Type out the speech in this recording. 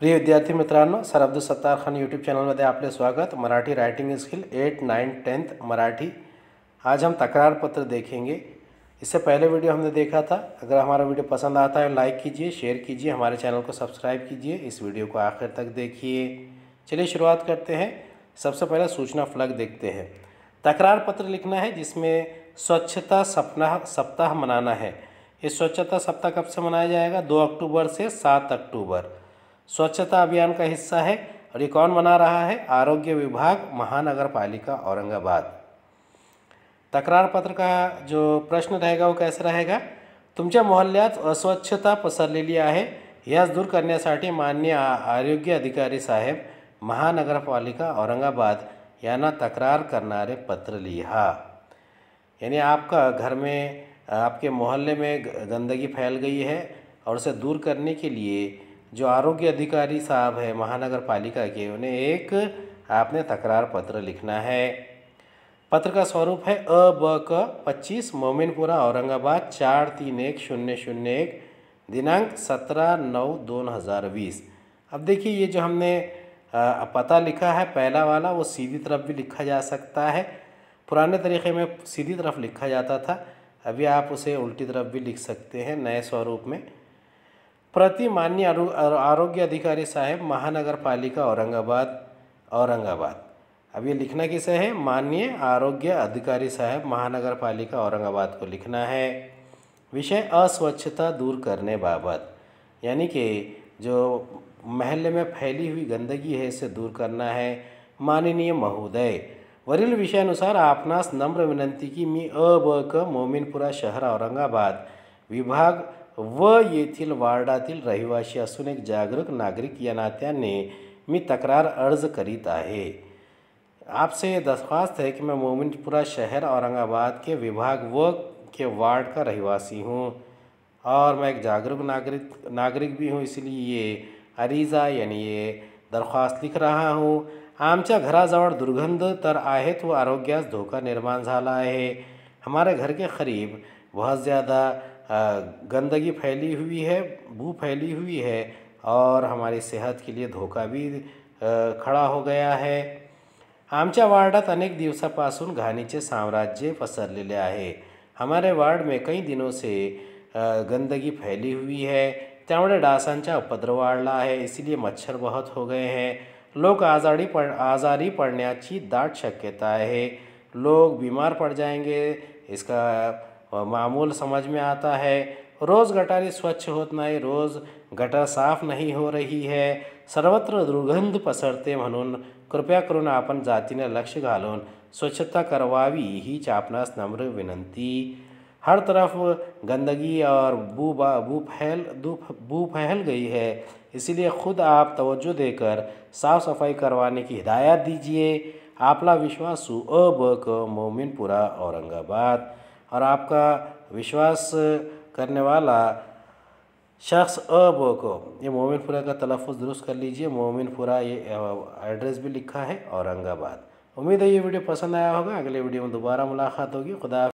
प्रिय विद्यार्थी मित्रांनो, सर अब्दुल सत्तार खान यूट्यूब चॅनलमध्ये आपले स्वागत। Marathi writing skill 8, 9, 10 Marathi. आज हम तकरार पत्र देखेंगे। इससे पहले वीडियो हमने देखा था। अगर हमारा वीडियो पसंद आता है लाइक कीजिए, शेयर कीजिए, हमारे चैनल को सब्सक्राइब कीजिए, इस वीडियो को आखिर तक देखिए। चलिए शुरुआत करते हैं। सबसे पहले सूचना फलक देखते हैं। तकरार पत्र लिखना है जिसमें स्वच्छता सप्ताह मनाना है। ये स्वच्छता सप्ताह कब से मनाया जाएगा? 2 अक्टूबर से 7 अक्टूबर। स्वच्छता अभियान का हिस्सा है और ये कौन मना रहा है? आरोग्य विभाग, महानगरपालिका औरंगाबाद। तक्रार पत्र का जो प्रश्न रहेगा वो कैसा रहेगा? तुमच्या मोहल्ल्यात अस्वच्छता पसरलेली आहे, यास दूर करण्यासाठी माननीय आरोग्य अधिकारी साहेब, महानगरपालिका औरंगाबाद यांना तक्रार करणारे पत्र लिहा। यानी आपका घर में, आपके मोहल्ले में गंदगी फैल गई है और उसे दूर करने के लिए जो आरोग्य अधिकारी साहब है महानगरपालिका के, उन्हें एक आपने तकरार पत्र लिखना है। पत्र का स्वरूप है अ/ब/क 25 मोमिनपुरा औरंगाबाद 431001 दिनांक 17/9/2020। अब देखिए ये जो हमने पता लिखा है पहला वाला, वो सीधी तरफ भी लिखा जा सकता है। पुराने तरीक़े में सीधी तरफ लिखा जाता था, अभी आप उसे उल्टी तरफ भी लिख सकते हैं नए स्वरूप में। प्रति माननीय आरोग्य अधिकारी साहब, महानगरपालिका औरंगाबाद। अब ये लिखना किसे है? माननीय आरोग्य अधिकारी साहब, महानगरपालिका औरंगाबाद को लिखना है। विषय अस्वच्छता दूर करने बाबत, यानी कि जो महल्ले में फैली हुई गंदगी है इसे दूर करना है। माननीय महोदय, वरील विषयानुसार आपणास नम्र विनंती की मी अ/ब/क मोमिनपुरा शहर औरंगाबाद विभाग व येथील वार्डातील रहिवासी असून एक जागरूक नागरिक या नात्याने मी तक्रार अर्ज करीत आहे। आपसे दरख्वास्त है कि मैं मोमिनपुरा शहर औरंगाबाद के विभाग व के वार्ड का रहवासी हूँ और मैं एक जागरूक नागरिक भी हूँ, इसलिए ये अरीजा यानी ये दरख्वास्त लिख रहा हूँ। आमच्या घराजवळ दुर्गंध तर आहेत व आरोग्यास धोका निर्माण झाला आहे। हमारे घर के करीब बहुत ज़्यादा गंदगी फैली हुई है, बू फैली हुई है और हमारी सेहत के लिए धोका भी खड़ा हो गया है। आमच्या वार्डात अनेक दिवसापासून घाणीचे साम्राज्य पसरलेले आहे। हमारे वार्ड में कई दिनों से गंदगी फैली हुई है, त्यामुळे डासांचा उपद्रव वाढला आहे, इसलिए मच्छर बहुत हो गए हैं। लोग आज़ारी पड़ने दाट शक्यता है, लोग बीमार पड़ जाएंगे, इसका मामूल समझ में आता है। रोज़ गटारी स्वच्छ होत नाही, रोज़ गटर साफ नहीं हो रही है, सर्वत्र दुर्गंध पसरते, म्हणून कृपया करून आपण जातीने लक्ष घालून स्वच्छता करवावी ही आपणास नम्र विनंती। हर तरफ गंदगी और बू फैल गई है, इसीलिए ख़ुद आप तवज्जो देकर साफ़ सफाई करवाने की हिदायत दीजिए। आपला विश्वासू अ/ब/क मोमिनपुरा औरंगाबाद। और आपका विश्वास करने वाला शख्स अ/ब/क, ये मोमिनपुरा का तलफ़ुज़ दुरुस्त कर लीजिए। मोमिनपुरा ये एड्रेस भी लिखा है औरंगाबाद। उम्मीद है ये वीडियो पसंद आया होगा। अगले वीडियो में दोबारा मुलाकात होगी। खुदा